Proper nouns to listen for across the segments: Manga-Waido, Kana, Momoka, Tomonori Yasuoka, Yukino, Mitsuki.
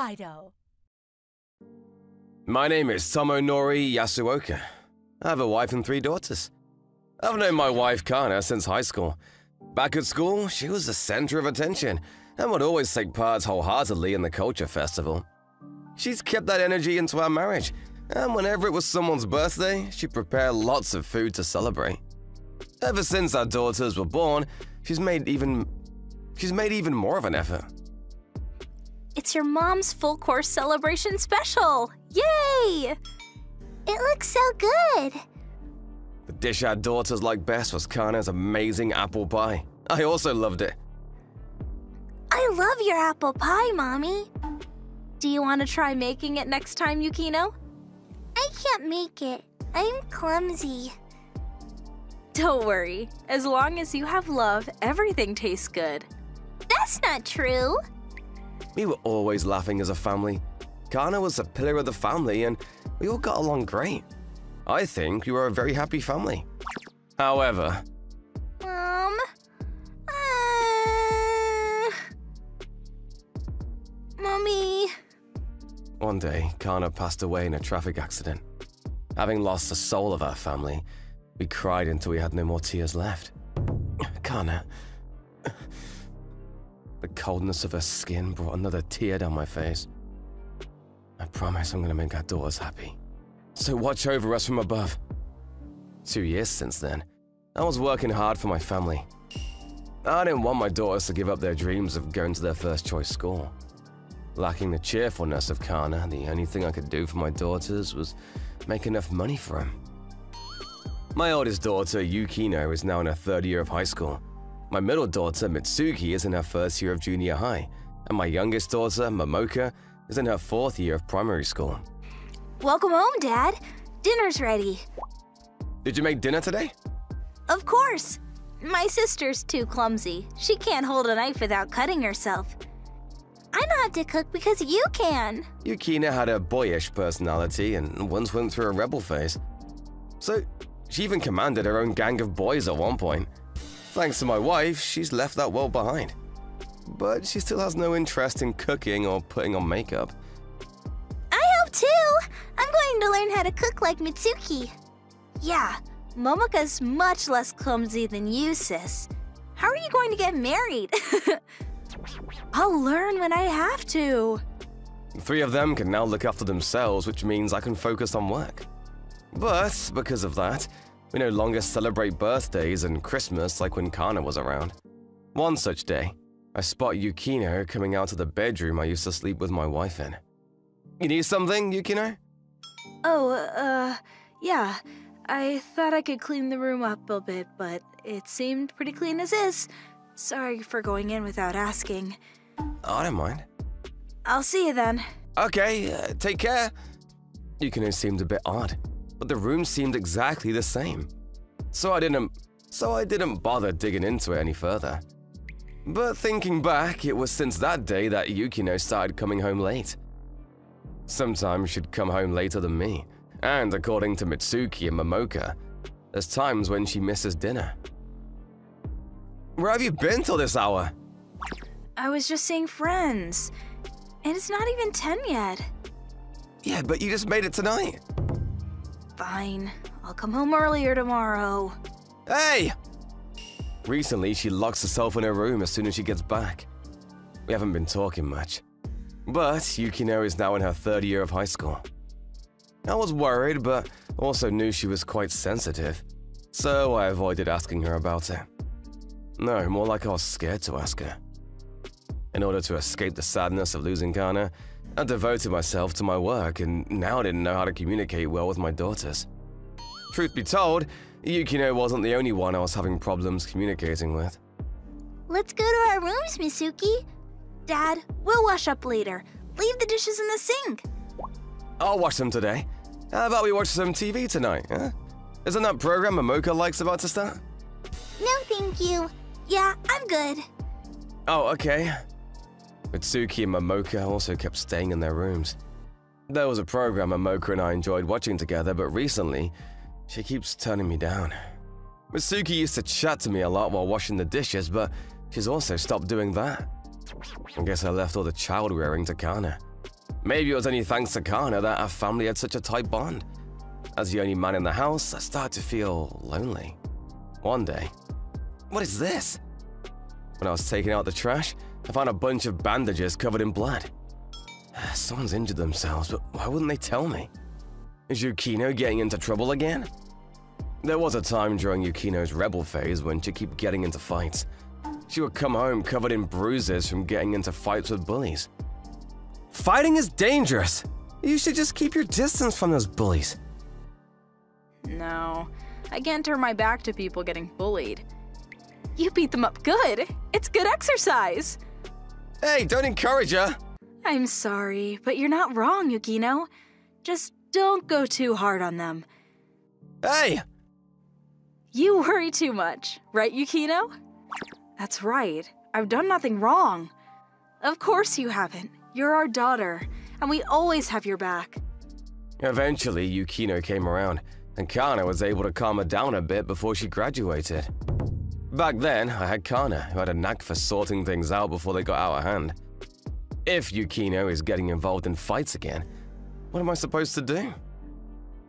Wido. My name is Tomonori Yasuoka. I have a wife and 3 daughters. I've known my wife Kana since high school. Back at school, she was the center of attention and would always take part wholeheartedly in the culture festival. She's kept that energy into our marriage, and whenever it was someone's birthday, she'd prepare lots of food to celebrate. Ever since our daughters were born, she's made even more of an effort. It's your mom's full course celebration special! Yay! It looks so good! The dish our daughters liked best was Kana's amazing apple pie. I also loved it. I love your apple pie, Mommy. Do you want to try making it next time, Yukino? I can't make it. I'm clumsy. Don't worry. As long as you have love, everything tastes good. That's not true. We were always laughing as a family. Kana was the pillar of the family, and we all got along great. I think we were a very happy family. However... Mommy... One day, Kana passed away in a traffic accident. Having lost the soul of our family, we cried until we had no more tears left. Kana... The coldness of her skin brought another tear down my face. I promise I'm gonna make our daughters happy. So watch over us from above. 2 years since then, I was working hard for my family. I didn't want my daughters to give up their dreams of going to their first choice school. Lacking the cheerfulness of Kana, the only thing I could do for my daughters was make enough money for them. My oldest daughter, Yukino, is now in her 3rd year of high school. My middle daughter, Mitsuki, is in her 1st year of junior high, and my youngest daughter, Momoka, is in her 4th year of primary school. Welcome home, Dad. Dinner's ready. Did you make dinner today? Of course. My sister's too clumsy. She can't hold a knife without cutting herself. I know how to cook because you can. Yukina had a boyish personality and once went through a rebel phase. So she even commanded her own gang of boys at one point. Thanks to my wife, she's left that world behind. But she still has no interest in cooking or putting on makeup. I hope too! I'm going to learn how to cook like Mitsuki. Yeah, Momoka's much less clumsy than you, sis. How are you going to get married? I'll learn when I have to. 3 of them can now look after themselves, which means I can focus on work. But because of that, we no longer celebrate birthdays and Christmas like when Kana was around. One such day, I spot Yukino coming out of the bedroom I used to sleep with my wife in. You need something, Yukino? Oh, yeah. I thought I could clean the room up a bit, but it seemed pretty clean as is. Sorry for going in without asking. I don't mind. I'll see you then. Okay, take care. Yukino seemed a bit odd, but the room seemed exactly the same. So I didn't bother digging into it any further. But thinking back, it was since that day that Yukino started coming home late. Sometimes she'd come home later than me, and according to Mitsuki and Momoka, there's times when she misses dinner. Where have you been till this hour? I was just seeing friends, and it's not even 10 yet. Yeah, but you just made it tonight. Fine. I'll come home earlier tomorrow. Hey! Recently, she locks herself in her room as soon as she gets back. We haven't been talking much. But Yukino is now in her 3rd year of high school. I was worried, but also knew she was quite sensitive, so I avoided asking her about it. No, more like I was scared to ask her. In order to escape the sadness of losing Kana, I devoted myself to my work, and now I didn't know how to communicate well with my daughters. Truth be told, Yukino wasn't the only one I was having problems communicating with. Let's go to our rooms, Mitsuki. Dad, we'll wash up later. Leave the dishes in the sink. I'll wash them today. How about we watch some TV tonight, huh? Isn't that program Momoka likes about to start? No, thank you. Yeah, I'm good. Oh, okay. Mitsuki and Momoka also kept staying in their rooms. There was a program Momoka and I enjoyed watching together, but recently, she keeps turning me down. Mitsuki used to chat to me a lot while washing the dishes, but she's also stopped doing that. I guess I left all the child rearing to Kana. Maybe it was only thanks to Kana that our family had such a tight bond. As the only man in the house, I started to feel lonely. One day, what is this? When I was taking out the trash, I found a bunch of bandages covered in blood. Someone's injured themselves, but why wouldn't they tell me? Is Yukino getting into trouble again? There was a time during Yukino's rebel phase when she'd keep getting into fights. She would come home covered in bruises from getting into fights with bullies. Fighting is dangerous! You should just keep your distance from those bullies. No, I can't turn my back to people getting bullied. You beat them up good! It's good exercise! Hey, don't encourage her! I'm sorry, but you're not wrong, Yukino. Just don't go too hard on them. Hey! You worry too much, right, Yukino? That's right. I've done nothing wrong. Of course you haven't. You're our daughter, and we always have your back. Eventually, Yukino came around, and Kana was able to calm her down a bit before she graduated. Back then, I had Kana, who had a knack for sorting things out before they got out of hand. If Yukino is getting involved in fights again, what am I supposed to do?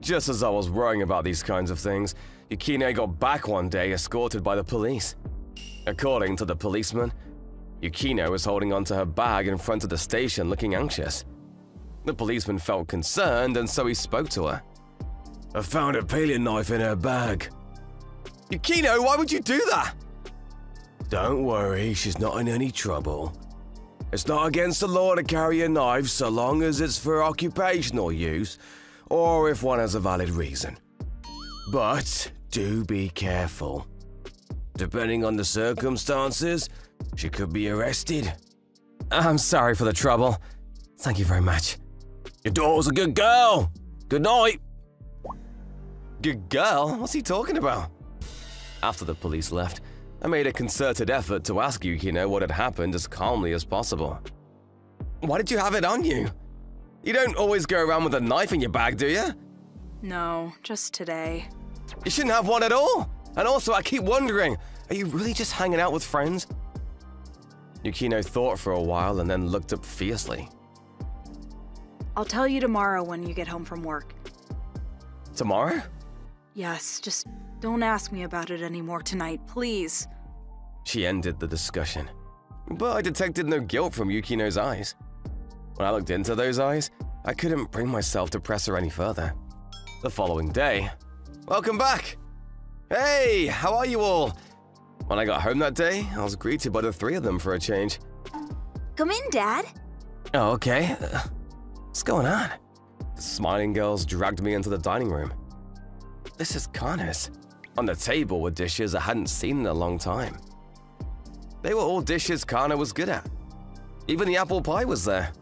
Just as I was worrying about these kinds of things, Yukino got back one day escorted by the police. According to the policeman, Yukino was holding onto her bag in front of the station looking anxious. The policeman felt concerned and so he spoke to her. I found a peeling knife in her bag. Yukino, why would you do that? Don't worry, she's not in any trouble. It's not against the law to carry a knife so long as it's for occupational use or if one has a valid reason. But do be careful. Depending on the circumstances, she could be arrested. I'm sorry for the trouble. Thank you very much. Your daughter's a good girl. Good night. Good girl? What's he talking about? After the police left, I made a concerted effort to ask Yukino what had happened as calmly as possible. Why did you have it on you? You don't always go around with a knife in your bag, do you? No, just today. You shouldn't have one at all. And also, I keep wondering, are you really just hanging out with friends? Yukino thought for a while and then looked up fiercely. I'll tell you tomorrow when you get home from work. Tomorrow? Yes, just don't ask me about it anymore tonight, please. She ended the discussion, but I detected no guilt from Yukino's eyes. When I looked into those eyes, I couldn't bring myself to press her any further. The following day, welcome back! Hey, how are you all? When I got home that day, I was greeted by the three of them for a change. Come in, Dad. Oh, okay. What's going on? The smiling girls dragged me into the dining room. This is Kana's. On the table were dishes I hadn't seen in a long time. They were all dishes Kana was good at. Even the apple pie was there.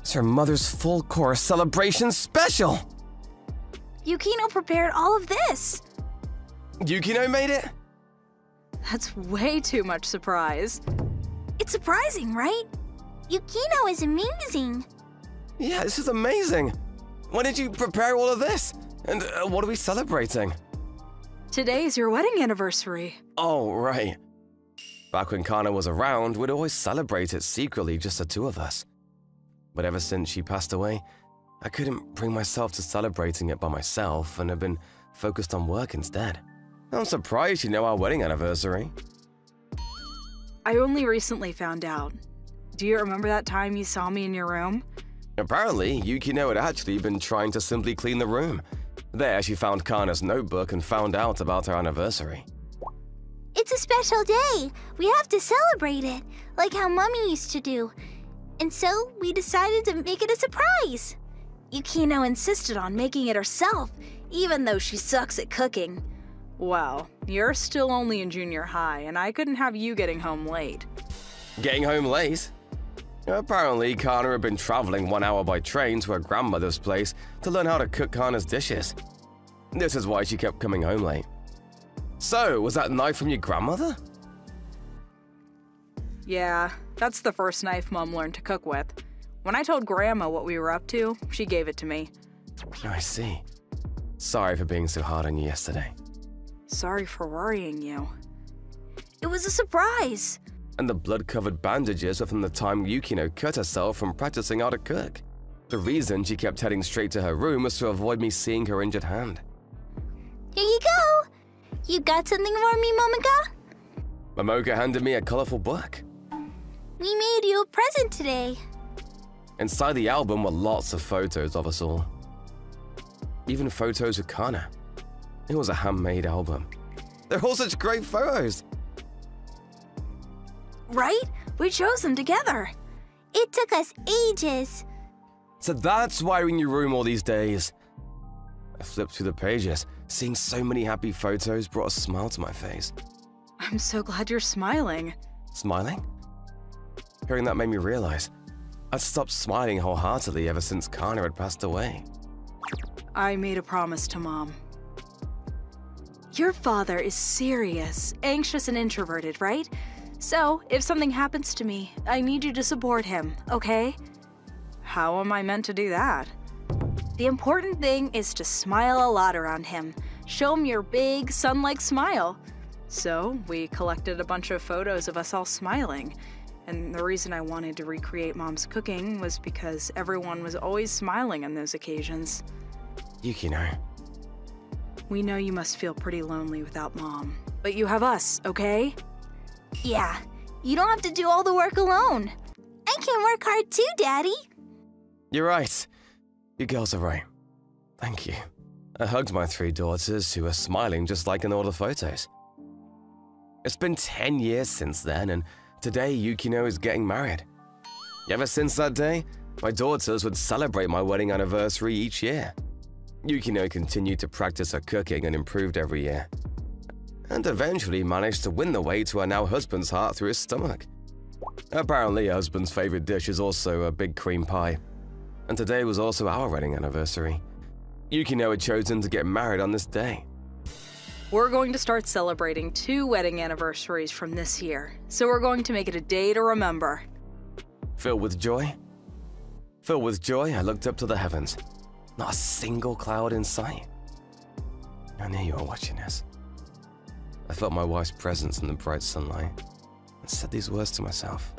It's her mother's full course celebration special! Yukino prepared all of this! Yukino made it? That's way too much surprise. It's surprising, right? Yukino is amazing. Yeah, this is amazing. Why did you prepare all of this? And what are we celebrating? Today's your wedding anniversary. Oh, right. Back when Kana was around, we'd always celebrate it secretly, just the two of us. But ever since she passed away, I couldn't bring myself to celebrating it by myself and have been focused on work instead. I'm surprised you know our wedding anniversary. I only recently found out. Do you remember that time you saw me in your room? Apparently, Yukino had actually been trying to simply clean the room. There, she found Kana's notebook and found out about her anniversary. It's a special day. We have to celebrate it, like how Mommy used to do. And so, we decided to make it a surprise. Yukino insisted on making it herself, even though she sucks at cooking. Wow, you're still only in junior high, and I couldn't have you getting home late. Getting home late? Apparently, Kana had been traveling 1 hour by train to her grandmother's place to learn how to cook Kana's dishes. This is why she kept coming home late. So, was that knife from your grandmother? Yeah, that's the first knife Mom learned to cook with. When I told Grandma what we were up to, she gave it to me. Oh, I see. Sorry for being so hard on you yesterday. Sorry for worrying you. It was a surprise. and the blood-covered bandages were from the time Yukino cut herself from practicing how to cook. The reason she kept heading straight to her room was to avoid me seeing her injured hand. Here you go! You got something for me, Momoka? Momoka handed me a colorful book. We made you a present today. Inside the album were lots of photos of us all. Even photos of Kana. It was a handmade album. They're all such great photos! Right? We chose them together. It took us ages. So that's why you're in your room all these days. I flipped through the pages. Seeing so many happy photos brought a smile to my face. I'm so glad you're smiling. Smiling? Hearing that made me realize I'd stopped smiling wholeheartedly ever since Kana had passed away. I made a promise to Mom. Your father is serious, anxious, and introverted, right? So, if something happens to me, I need you to support him, okay? How am I meant to do that? The important thing is to smile a lot around him. Show him your big, sun-like smile. So, we collected a bunch of photos of us all smiling. And the reason I wanted to recreate Mom's cooking was because everyone was always smiling on those occasions. Yukino. We know you must feel pretty lonely without Mom, but you have us, okay? Yeah, you don't have to do all the work alone. I can work hard too, Daddy. You're right. You girls are right. Thank you. I hugged my three daughters who were smiling just like in all the photos. It's been 10 years since then, and today, Yukino is getting married. Ever since that day, my daughters would celebrate my wedding anniversary each year. Yukino continued to practice her cooking and improved every year, and eventually managed to win the way to her now husband's heart through his stomach. Apparently, her husband's favorite dish is also a big cream pie, and today was also our wedding anniversary. Yukino had chosen to get married on this day. We're going to start celebrating 2 wedding anniversaries from this year, so we're going to make it a day to remember. Filled with joy, I looked up to the heavens. Not a single cloud in sight. I knew you were watching us. I felt my wife's presence in the bright sunlight and said these words to myself.